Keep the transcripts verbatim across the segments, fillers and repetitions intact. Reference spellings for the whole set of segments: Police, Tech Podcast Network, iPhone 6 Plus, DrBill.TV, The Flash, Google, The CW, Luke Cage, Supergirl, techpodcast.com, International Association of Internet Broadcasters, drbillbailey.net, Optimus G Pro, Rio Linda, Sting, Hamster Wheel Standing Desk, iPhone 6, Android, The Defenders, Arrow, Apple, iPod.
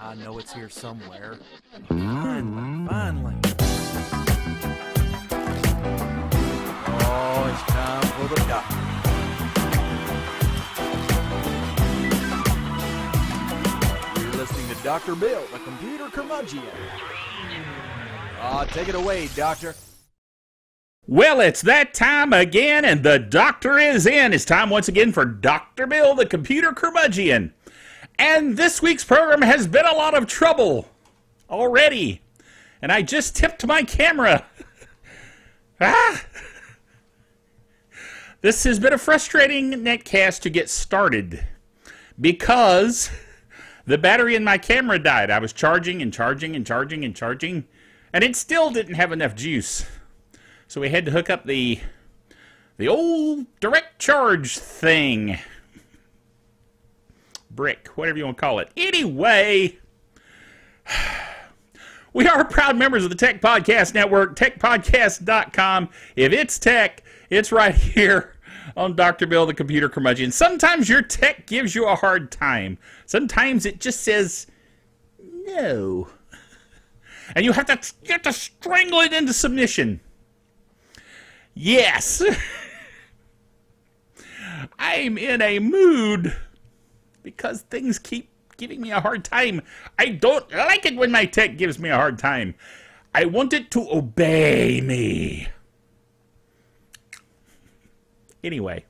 I know it's here somewhere. Finally, finally. Oh, it's time for the doctor. You're listening to Doctor Bill, the computer curmudgeon. Ah, oh, take it away, Doctor. Well, it's that time again, and the doctor is in. It's time once again for Doctor Bill, the computer curmudgeon. And this week's program has been a lot of trouble already. And I just tipped my camera. Ah! This has been a frustrating netcast to get started because the battery in my camera died. I was charging and charging and charging and charging, and it still didn't have enough juice. So we had to hook up the, the old direct charge thing. Brick, whatever you want to call it. Anyway, we are proud members of the Tech Podcast Network, tech podcast dot com. If it's tech, it's right here on Doctor Bill, the computer curmudgeon. Sometimes your tech gives you a hard time. Sometimes it just says, no. And you have to, you have to strangle it into submission. Yes. I'm in a mood because things keep giving me a hard time. I don't like it when my tech gives me a hard time. I want it to obey me. Anyway,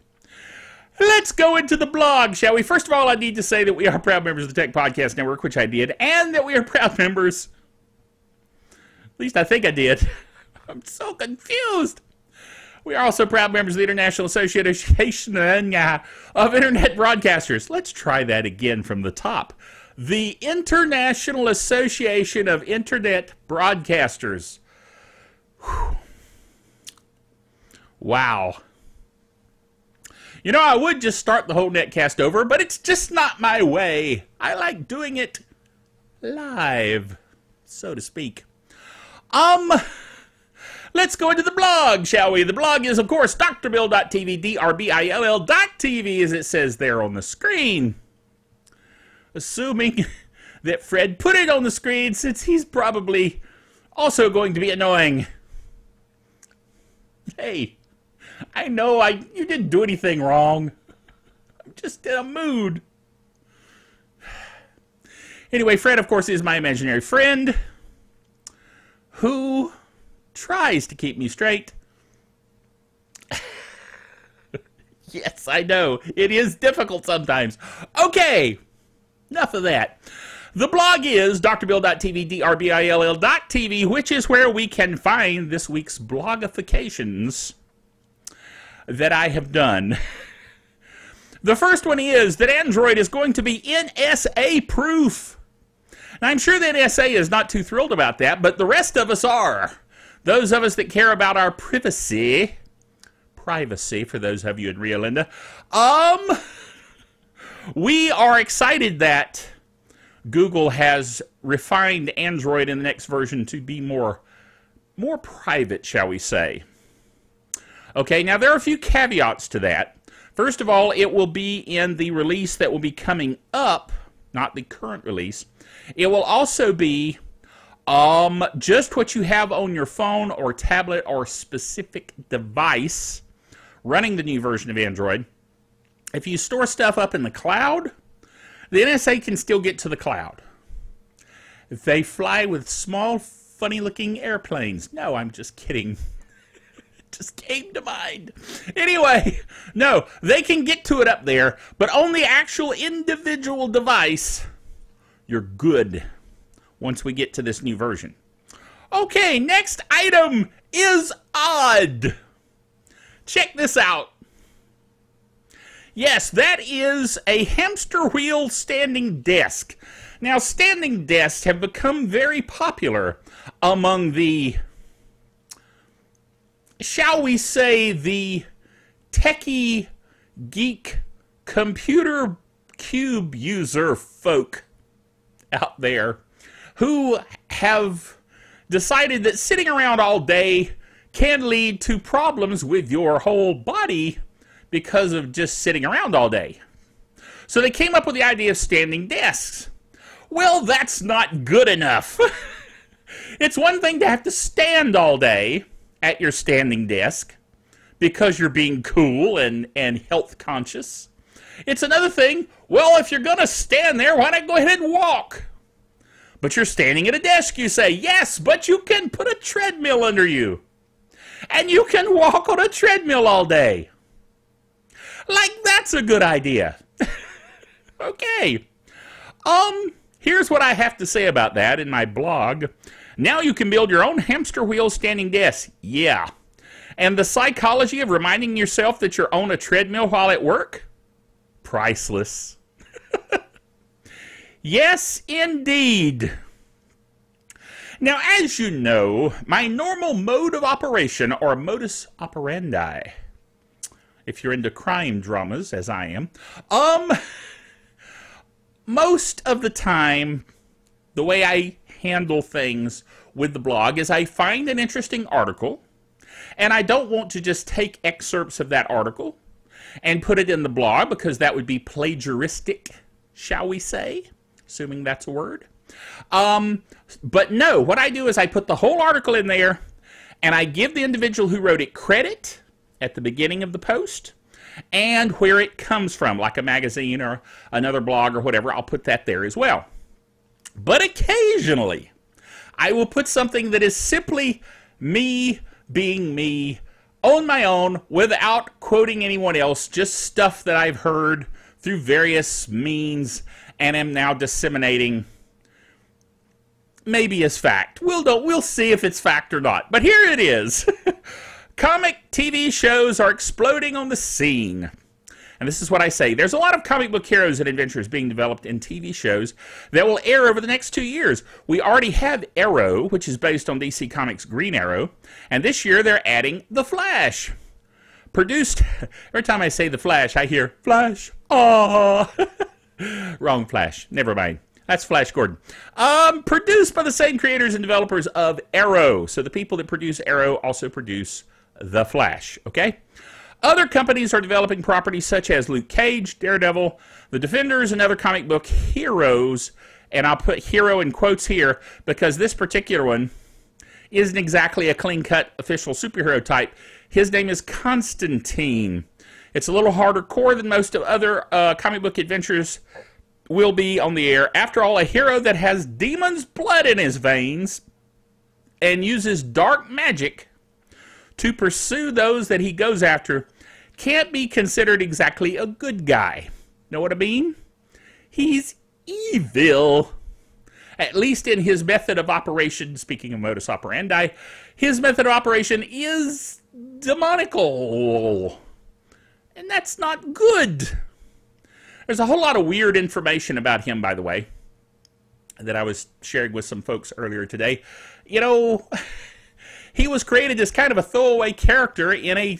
let's go into the blog, shall we? First of all, I need to say that we are proud members of the Tech Podcast Network, which I did, and that we are proud members. At least I think I did. I'm so confused. We are also proud members of the International Association of Internet Broadcasters. Let's try that again from the top. The International Association of Internet Broadcasters. Whew. Wow. You know, I would just start the whole netcast over, but it's just not my way. I like doing it live, so to speak. Um, let's go into the blog, shall we? The blog is, of course, d r bill dot t v, d r bill dot t v, as it says there on the screen. Assuming that Fred put it on the screen, since he's probably also going to be annoying. Hey. I know I you didn't do anything wrong. I'm just in a mood. Anyway, Fred, of course, is my imaginary friend who tries to keep me straight. Yes, I know. It is difficult sometimes. Okay, enough of that. The blog is d r bill dot t v, d r bill dot t v, which is where we can find this week's blogifications that I have done. The first one is that Android is going to be N S A proof. Now, I'm sure the N S A is not too thrilled about that, but the rest of us are. Those of us that care about our privacy, privacy for those of you in Rio Linda, um, we are excited that Google has refined Android in the next version to be more, more private, shall we say. Okay, now there are a few caveats to that. First of all, it will be in the release that will be coming up, not the current release. It will also be um, just what you have on your phone or tablet or specific device running the new version of Android. If you store stuff up in the cloud, the N S A can still get to the cloud. If they fly with small, funny-looking airplanes. No, I'm just kidding. Just came to mind. Anyway, no, they can get to it up there, but on the actual individual device, you're good once we get to this new version. Okay, next item is odd. Check this out. Yes, that is a hamster wheel standing desk. Now, standing desks have become very popular among the, shall we say, the techie, geek, computer cube user folk out there who have decided that sitting around all day can lead to problems with your whole body because of just sitting around all day. So they came up with the idea of standing desks. Well, that's not good enough. It's one thing to have to stand all day at your standing desk because you're being cool and, and health conscious. It's another thing, well, if you're going to stand there, why not go ahead and walk? But you're standing at a desk, you say. Yes, but you can put a treadmill under you. And you can walk on a treadmill all day. Like, that's a good idea. Okay. Um, here's what I have to say about that in my blog. Now you can build your own hamster wheel standing desk. Yeah. And the psychology of reminding yourself that you're on a treadmill while at work? Priceless. Yes, indeed. Now, as you know, my normal mode of operation, or modus operandi, if you're into crime dramas, as I am, um, most of the time, the way I handle things with the blog is I find an interesting article, and I don't want to just take excerpts of that article and put it in the blog, because that would be plagiaristic, shall we say, assuming that's a word. Um, but no, what I do is I put the whole article in there, and I give the individual who wrote it credit at the beginning of the post, and where it comes from, like a magazine or another blog or whatever, I'll put that there as well. But occasionally, I will put something that is simply me being me on my own without quoting anyone else, just stuff that I've heard through various means and am now disseminating maybe as fact. We'll, don't, we'll see if it's fact or not. But here it is. Comic T V shows are exploding on the scene. And this is what I say. There's a lot of comic book heroes and adventures being developed in T V shows that will air over the next two years. We already have Arrow, which is based on D C Comics' Green Arrow. And this year they're adding The Flash. Produced, every time I say The Flash, I hear, Flash, ah. Wrong Flash. Never mind. That's Flash Gordon. Um, produced by the same creators and developers of Arrow. So the people that produce Arrow also produce The Flash, okay? Other companies are developing properties such as Luke Cage, Daredevil, The Defenders, and other comic book heroes. And I'll put hero in quotes here because this particular one isn't exactly a clean-cut official superhero type. His name is Constantine. It's a little harder core than most of other uh, comic book adventures will be on the air. After all, a hero that has demon's blood in his veins and uses dark magic to pursue those that he goes after can't be considered exactly a good guy. Know what I mean? He's evil, at least in his method of operation. Speaking of modus operandi, his method of operation is demonical, and that's not good. There's a whole lot of weird information about him, by the way, that I was sharing with some folks earlier today. You know, he was created as kind of a throwaway character in a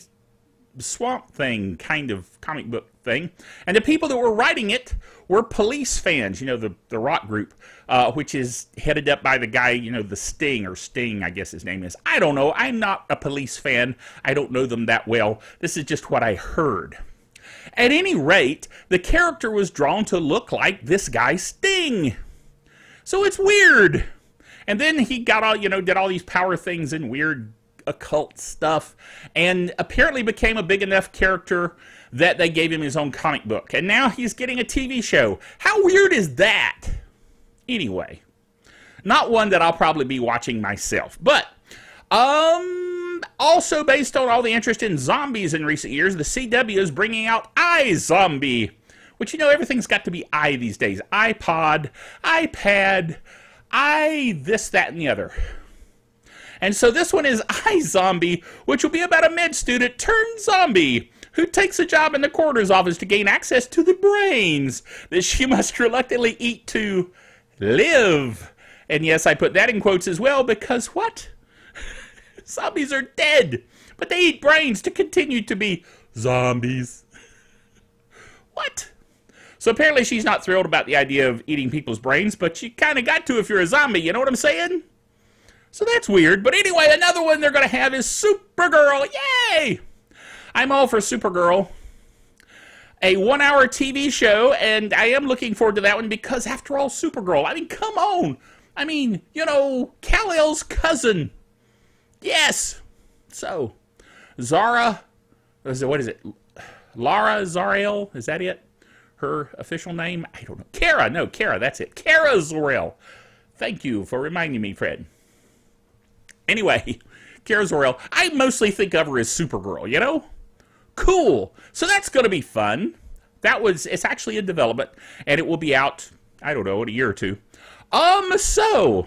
Swamp Thing kind of comic book thing. And the people that were writing it were Police fans, you know, the, the rock group, uh, which is headed up by the guy, you know, the Sting, or Sting, I guess his name is. I don't know. I'm not a Police fan. I don't know them that well. This is just what I heard. At any rate, the character was drawn to look like this guy Sting. So it's weird. And then he got all, you know, did all these power things and weird occult stuff, and apparently became a big enough character that they gave him his own comic book. And now he's getting a T V show. How weird is that? Anyway, not one that I'll probably be watching myself. But, um... also, based on all the interest in zombies in recent years, the C W is bringing out iZombie, which, you know, everything's got to be I these days. iPod, iPad, I this, that, and the other. And so this one is iZombie, which will be about a med student turned zombie who takes a job in the coroner's office to gain access to the brains that she must reluctantly eat to live. And yes, I put that in quotes as well, because what? Zombies are dead, but they eat brains to continue to be zombies. What? So apparently she's not thrilled about the idea of eating people's brains, but you kind of got to if you're a zombie, you know what I'm saying? So that's weird. But anyway, another one they're going to have is Supergirl. Yay! I'm all for Supergirl. a one-hour T V show, and I am looking forward to that one because, after all, Supergirl. I mean, come on. I mean, you know, Kal-El's cousin. Yes. So, Zara, what is it? Lara Zor-El, is that it? Her official name? I don't know. Kara, no, Kara, that's it. Kara Zor-El. Thank you for reminding me, Fred. Anyway, Kara Zor-El, I mostly think of her as Supergirl, you know? Cool. So that's going to be fun. That was, it's actually in development, and it will be out, I don't know, in a year or two. Um, so,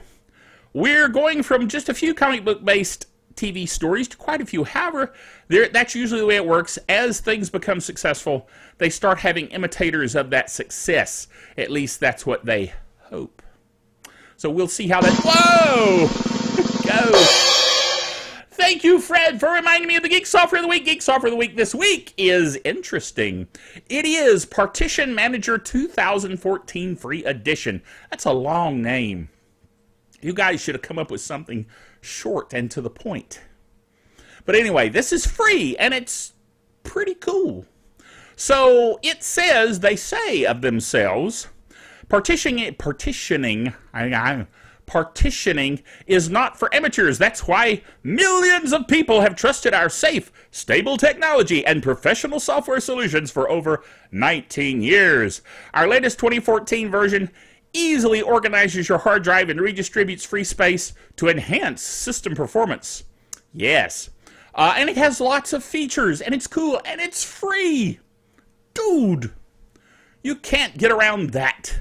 we're going from just a few comic book-based T V stories to quite a few. However, that's usually the way it works. As things become successful, they start having imitators of that success. At least that's what they hope. So we'll see how that... Whoa! Go! Thank you, Fred, for reminding me of the Geek Software of the Week. Geek Software of the Week this week is interesting. It is Partition Manager twenty fourteen Free Edition. That's a long name. You guys should have come up with something short and to the point. But anyway, this is free, and it's pretty cool. So it says, they say of themselves, partitioning, partitioning, I, I, partitioning is not for amateurs. That's why millions of people have trusted our safe, stable technology and professional software solutions for over nineteen years. Our latest twenty fourteen version easily organizes your hard drive and redistributes free space to enhance system performance. Yes. Uh, and it has lots of features, and it's cool, and it's free. Dude, you can't get around that.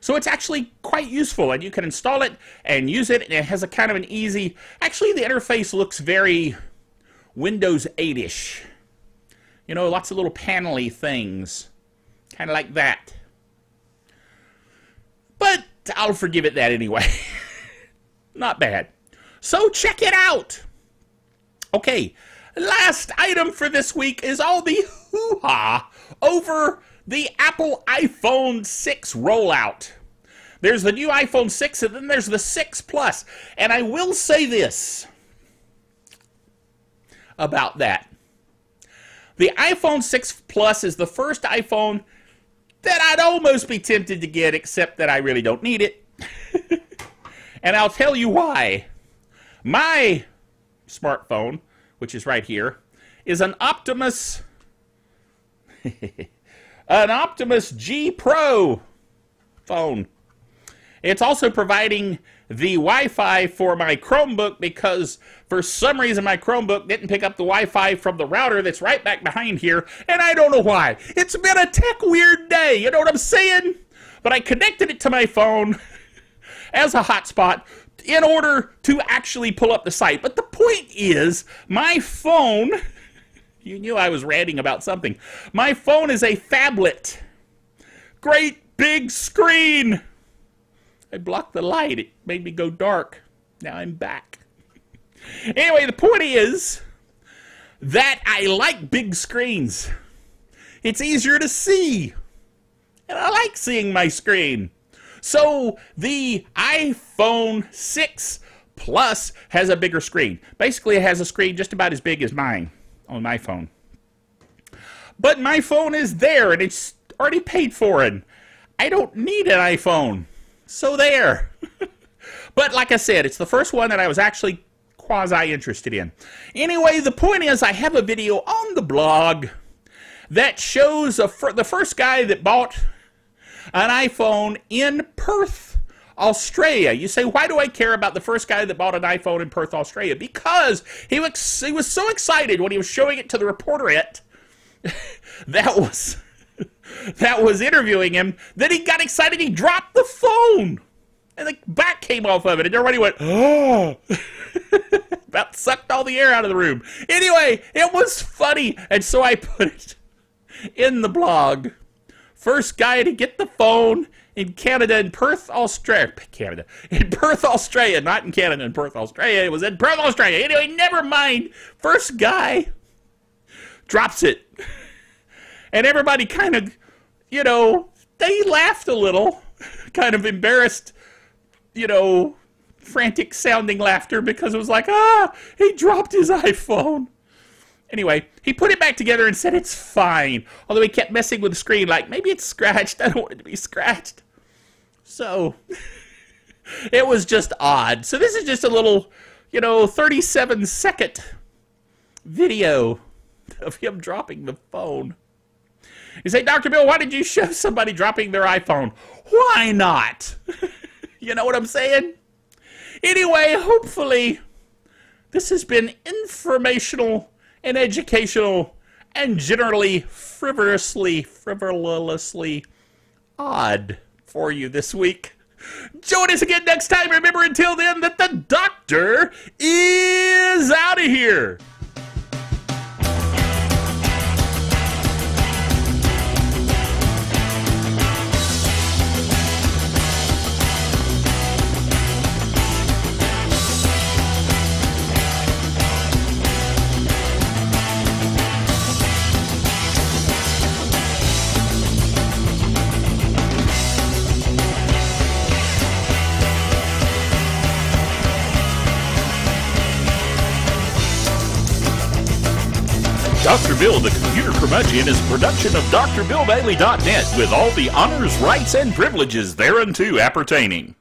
So it's actually quite useful, and you can install it and use it, and it has a kind of an easy... Actually, the interface looks very Windows eight-ish. You know, lots of little panel-y things. Kind of like that. But I'll forgive it that anyway. Not bad. So check it out. Okay, last item for this week is all the hoo-ha over the Apple iPhone six rollout. There's the new iPhone six, and then there's the six Plus. And I will say this about that. The iPhone six Plus is the first iPhone that I'd almost be tempted to get, except that I really don't need it. And I'll tell you why. My smartphone, which is right here, is an Optimus an Optimus G Pro phone. It's also providing the Wi-Fi for my Chromebook, because for some reason my Chromebook didn't pick up the Wi-Fi from the router that's right back behind here, and I don't know why. It's been a tech weird day, you know what I'm saying? But I connected it to my phone as a hotspot in order to actually pull up the site. But the point is, my phone, you knew I was ranting about something. My phone is a phablet. Great big screen. I blocked the light. It made me go dark. Now I'm back. Anyway, the point is that I like big screens. It's easier to see. And I like seeing my screen. So the iPhone six Plus has a bigger screen. Basically, it has a screen just about as big as mine on my phone. But my phone is there, and it's already paid for, and I don't need an iPhone. So there. But like I said, it's the first one that I was actually quasi-interested in. Anyway, the point is, I have a video on the blog that shows a fir the first guy that bought an iPhone in Perth, Australia. You say, why do I care about the first guy that bought an iPhone in Perth, Australia? Because he was, he was so excited when he was showing it to the reporterette that was... that was interviewing him, then he got excited, he dropped the phone, and the back came off of it, and everybody went, oh, about sucked all the air out of the room. Anyway, it was funny, and so I put it in the blog. First guy to get the phone in Canada, in Perth, Australia, Canada, in Perth, Australia, not in Canada, in Perth, Australia, it was in Perth, Australia. Anyway, never mind, first guy drops it. And everybody kind of, you know, they laughed a little, kind of embarrassed, you know, frantic sounding laughter, because it was like, ah, he dropped his iPhone. Anyway, he put it back together and said it's fine, although he kept messing with the screen like, maybe it's scratched, I don't want it to be scratched. So, it was just odd. So this is just a little, you know, thirty-seven second video of him dropping the phone. You say, Doctor Bill, why did you show somebody dropping their iPhone? Why not? You know what I'm saying? Anyway, hopefully, this has been informational and educational and generally frivolously, frivolously odd for you this week. Join us again next time. Remember until then that the doctor is out of here. Doctor Bill the Computer Curmudgeon is a production of dr bill bailey dot net with all the honors, rights, and privileges thereunto appertaining.